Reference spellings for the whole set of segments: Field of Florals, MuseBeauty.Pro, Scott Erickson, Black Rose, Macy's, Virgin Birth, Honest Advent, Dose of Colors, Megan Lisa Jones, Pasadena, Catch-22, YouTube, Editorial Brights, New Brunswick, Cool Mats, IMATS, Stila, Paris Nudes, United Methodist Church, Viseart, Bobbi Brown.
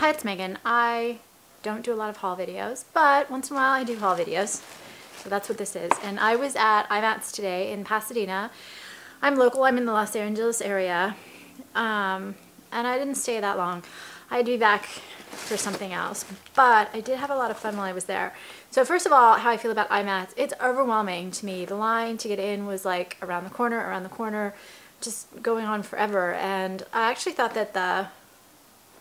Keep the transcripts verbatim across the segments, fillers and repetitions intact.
Hi, it's Megan. I don't do a lot of haul videos, but once in a while I do haul videos. So that's what this is. And I was at I MATS today in Pasadena. I'm local, I'm in the Los Angeles area. Um, and I didn't stay that long. I'd be back for something else. But I did have a lot of fun while I was there. So first of all, how I feel about I MATS, it's overwhelming to me. The line to get in was like around the corner, around the corner, just going on forever. And I actually thought that the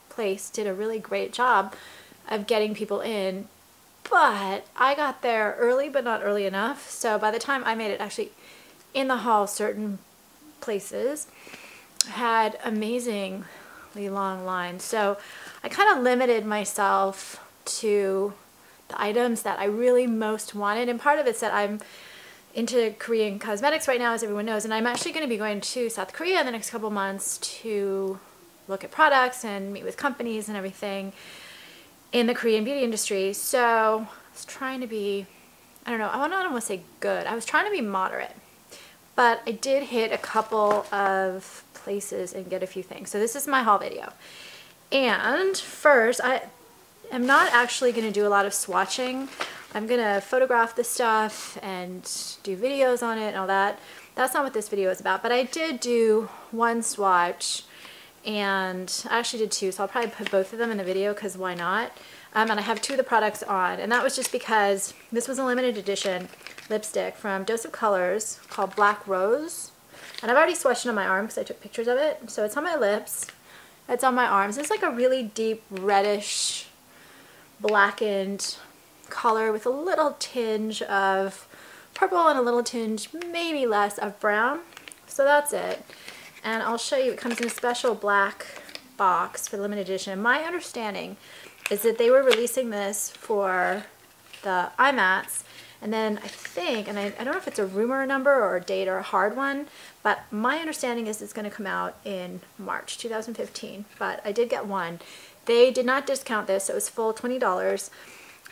place did a really great job of getting people in, but I got there early but not early enough, so by the time I made it actually in the hall, certain places had amazingly long lines, so I kind of limited myself to the items that I really most wanted. And part of it's that I'm into Korean cosmetics right now, as everyone knows, and I'm actually going to be going to South Korea in the next couple months to look at products and meet with companies and everything in the Korean beauty industry. So I was trying to be, I don't know, I don't want to say good. I was trying to be moderate, but I did hit a couple of places and get a few things. So this is my haul video. And first, I am not actually going to do a lot of swatching. I'm going to photograph the stuff and do videos on it and all that. That's not what this video is about, but I did do one swatch. And I actually did two, so I'll probably put both of them in the video because why not? Um, and I have two of the products on, and that was just because this was a limited edition lipstick from Dose of Colors called Black Rose. And I've already swatched it on my arm because I took pictures of it. So it's on my lips, it's on my arms. It's like a really deep reddish blackened color with a little tinge of purple and a little tinge, maybe less, of brown. So that's it. And I'll show you, it comes in a special black box for the limited edition. My understanding is that they were releasing this for the I MATS, and then I think, and I, I don't know if it's a rumor number or a date or a hard one, but my understanding is it's going to come out in March two thousand fifteen, but I did get one. They did not discount this, so it was full twenty dollars,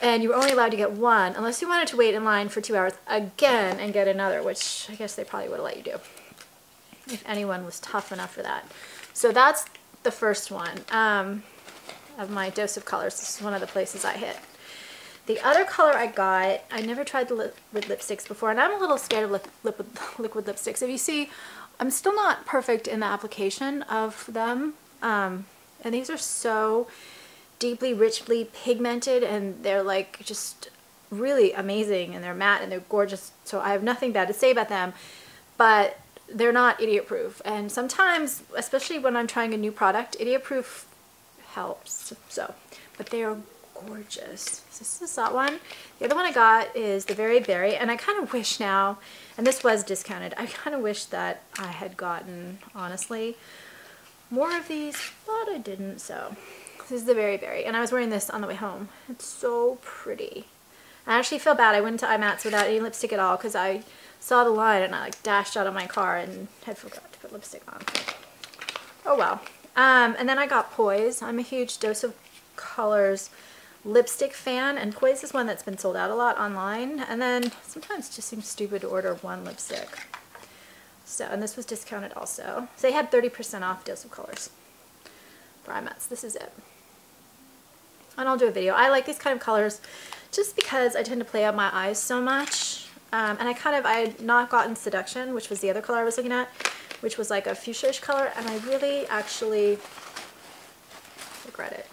and you were only allowed to get one unless you wanted to wait in line for two hours again and get another, which I guess they probably would have let you do, if anyone was tough enough for that. So that's the first one um, of my Dose of Colors. This is one of the places I hit. The other color I got, I never tried the lip, lip lipsticks before, and I'm a little scared of lip, lip, liquid lipsticks. If you see, I'm still not perfect in the application of them. Um, and these are so deeply, richly pigmented, and they're like just really amazing, and they're matte, and they're gorgeous. So I have nothing bad to say about them, but they're not idiot proof. And sometimes, especially when I'm trying a new product, idiot proof helps. So, but they are gorgeous. This is that one. The other one I got is the Very Berry, and I kind of wish now, and this was discounted, I kind of wish that I had gotten, honestly, more of these, but I didn't. So this is the Very Berry, and I was wearing this on the way home. It's so pretty. I actually feel bad. I went to I MATS without any lipstick at all because I saw the line and I like dashed out of my car and had forgot to put lipstick on. Oh well. Um, and then I got Poise. I'm a huge Dose of Colors lipstick fan, and Poise is one that's been sold out a lot online. And then sometimes it just seems stupid to order one lipstick. So, and this was discounted also. So they had thirty percent off Dose of Colors for I MATS. This is it. And I'll do a video. I like these kind of colors just because I tend to play out my eyes so much. Um, and I kind of, I had not gotten Seduction, which was the other color I was looking at, which was like a fuchsia-ish color, and I really actually regret it.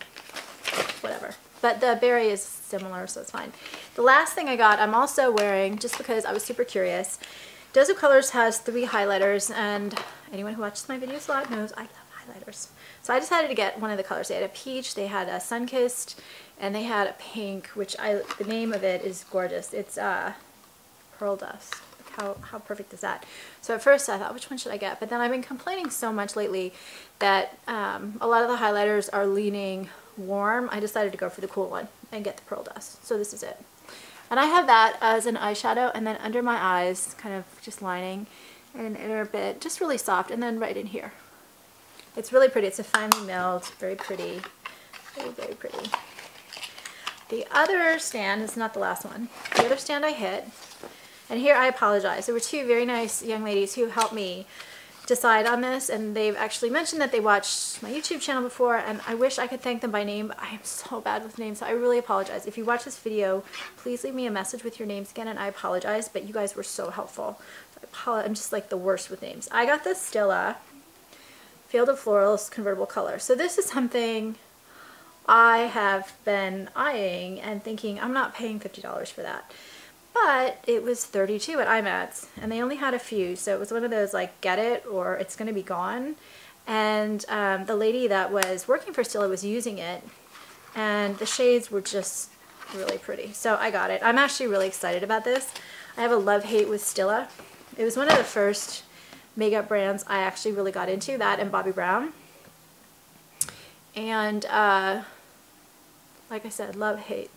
Whatever. But the berry is similar, so it's fine. The last thing I got, I'm also wearing, just because I was super curious, Dose of Colors has three highlighters, and anyone who watches my videos a lot knows I love highlighters. So I decided to get one of the colors. They had a peach, they had a sun-kissed, and they had a pink, which I, the name of it is gorgeous. It's, uh... Pearl Dust. How, how perfect is that? So at first I thought, which one should I get? But then I've been complaining so much lately that um, a lot of the highlighters are leaning warm. I decided to go for the cool one and get the Pearl Dust. So this is it. And I have that as an eyeshadow, and then under my eyes, kind of just lining an inner bit, just really soft, and then right in here. It's really pretty. It's a finely milled, very pretty. Very, very pretty. The other stand, it's not the last one, the other stand I hit. And here I apologize. There were two very nice young ladies who helped me decide on this, and they've actually mentioned that they watched my YouTube channel before, and I wish I could thank them by name, but I am so bad with names, so I really apologize. If you watch this video, please leave me a message with your names again, and I apologize, but you guys were so helpful. So I I'm just like the worst with names. I got this Stila Field of Florals Convertible Color. So this is something I have been eyeing and thinking, I'm not paying fifty dollars for that. But it was thirty-two at I mats, and they only had a few, so it was one of those like, get it or it's going to be gone. And um, the lady that was working for Stila was using it, and the shades were just really pretty. So I got it. I'm actually really excited about this. I have a love-hate with Stila. It was one of the first makeup brands I actually really got into, that and Bobbi Brown. And uh, like I said, love-hate.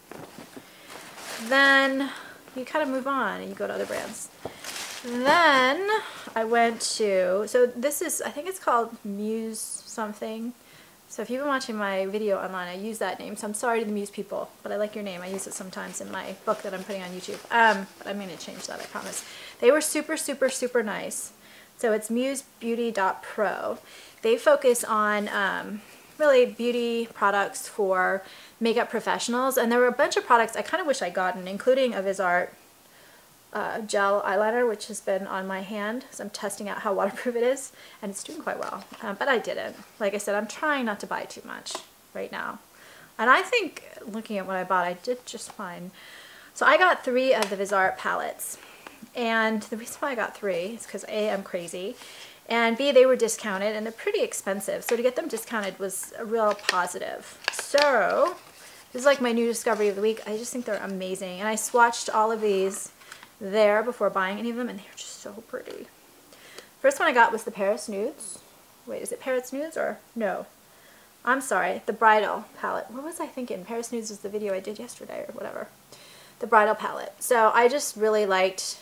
Then you kind of move on and you go to other brands. Then I went to, so this is, I think it's called Muse something. So if you've been watching my video online, I use that name. So I'm sorry to the Muse people, but I like your name. I use it sometimes in my book that I'm putting on YouTube. Um, but I'm going to change that, I promise. They were super, super, super nice. So it's Muse Beauty dot Pro. They focus on um, really beauty products for makeup professionals, and there were a bunch of products I kind of wish I'd gotten, including a Viseart uh, gel eyeliner, which has been on my hand, so I'm testing out how waterproof it is, and it's doing quite well, um, but I didn't. Like I said, I'm trying not to buy too much right now, and I think, looking at what I bought, I did just fine. So I got three of the Viseart palettes, and the reason why I got three is because A, I'm crazy, and B, they were discounted, and they're pretty expensive, so to get them discounted was a real positive. So this is like my new discovery of the week. I just think they're amazing, and I swatched all of these there before buying any of them, and they're just so pretty. First one I got was the Paris Nudes. Wait, is it Paris Nudes or no? I'm sorry, the Bridal palette. What was I thinking? Paris Nudes was the video I did yesterday or whatever. The Bridal palette. So I just really liked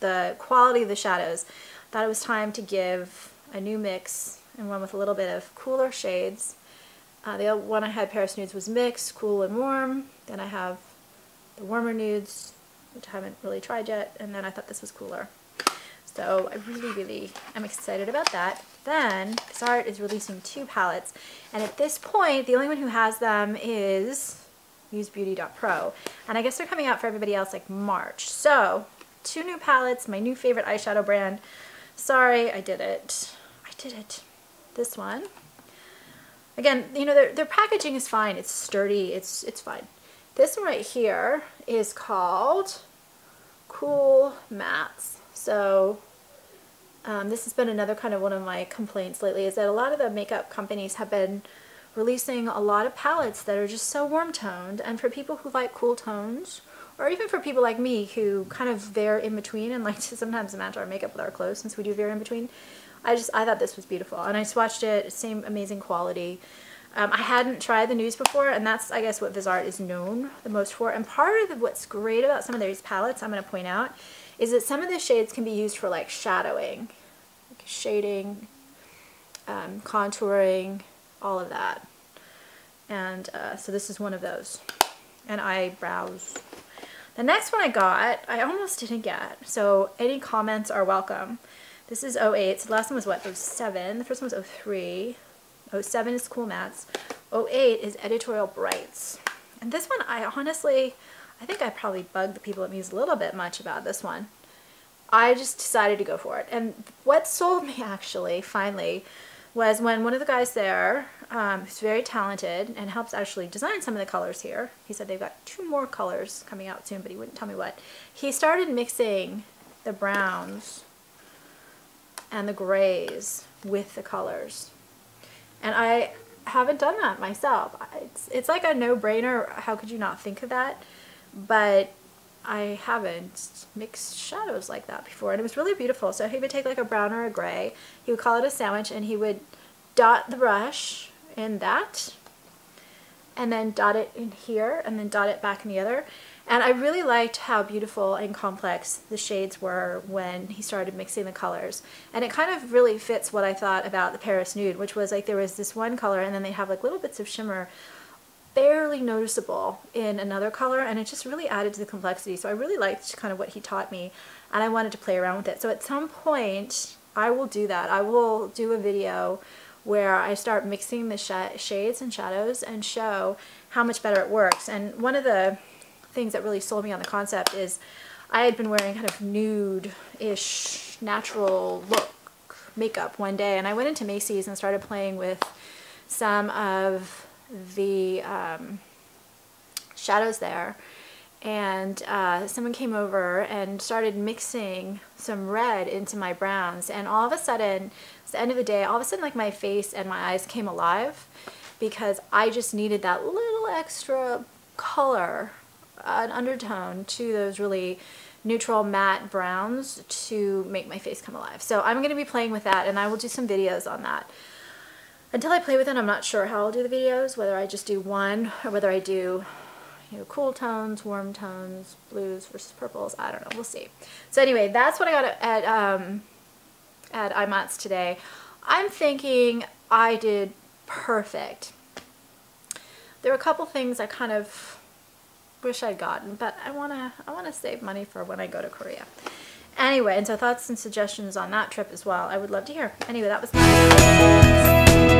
the quality of the shadows. Thought it was time to give a new mix, and one with a little bit of cooler shades. Uh, the one I had, Paris Nudes, was mixed, cool and warm. Then I have the warmer nudes, which I haven't really tried yet, and then I thought this was cooler. So I really, really am excited about that. Then Viseart is releasing two palettes, and at this point, the only one who has them is Muse Beauty dot Pro, and I guess they're coming out for everybody else like March. So two new palettes, my new favorite eyeshadow brand. Sorry, I did it. I did it. This one. Again, you know, their, their packaging is fine. It's sturdy. It's it's fine. This one right here is called Cool Mats. So um, this has been another kind of one of my complaints lately, is that a lot of the makeup companies have been releasing a lot of palettes that are just so warm toned. And for people who like cool tones, or even for people like me who kind of veer in between and like to sometimes match our makeup with our clothes, since we do veer in between, I just, I thought this was beautiful. And I swatched it, same amazing quality. Um, I hadn't tried the nudes before, and that's, I guess, what Viseart is known the most for. And part of the, what's great about some of these palettes, I'm going to point out, is that some of the shades can be used for like shadowing, like shading, um, contouring, all of that. And uh, so this is one of those. And eyebrows. The next one I got, I almost didn't get, so any comments are welcome. This is oh eight, so the last one was what, oh seven, the first one was oh three, oh seven is Cool Mats, oh eight is Editorial Brights. And this one, I honestly, I think I probably bugged the people at Muse a little bit much about this one. I just decided to go for it. And what sold me actually, finally, was when one of the guys there, um, who's very talented and helps actually design some of the colors here, he said they've got two more colors coming out soon, but he wouldn't tell me what. He started mixing the browns and the grays with the colors. And I haven't done that myself. It's, it's like a no-brainer. How could you not think of that? But I haven't mixed shadows like that before, and it was really beautiful. So he would take like a brown or a gray, he would call it a sandwich, and he would dot the brush in that, and then dot it in here, and then dot it back in the other. And I really liked how beautiful and complex the shades were when he started mixing the colors. And it kind of really fits what I thought about the Paris Nude, which was like there was this one color, and then they have like little bits of shimmer, barely noticeable in another color, and it just really added to the complexity. So I really liked kind of what he taught me, and I wanted to play around with it. So at some point, I will do that. I will do a video where I start mixing the sh shades and shadows and show how much better it works. And one of the things that really sold me on the concept is I had been wearing kind of nude-ish natural look makeup one day, and I went into Macy's and started playing with some of the um, shadows there, and uh, someone came over and started mixing some red into my browns, and all of a sudden, it's the end of the day, all of a sudden like my face and my eyes came alive because I just needed that little extra color, an undertone to those really neutral matte browns to make my face come alive. So I'm going to be playing with that, and I will do some videos on that. Until I play with it, I'm not sure how I'll do the videos, whether I just do one or whether I do, you know, cool tones, warm tones, blues versus purples. I don't know. We'll see. So anyway, that's what I got at um, at I mats today. I'm thinking I did perfect. There were a couple things I kind of wish I'd gotten, but I want to I want to save money for when I go to Korea. Anyway, and so thoughts and suggestions on that trip as well, I would love to hear. Anyway, that was my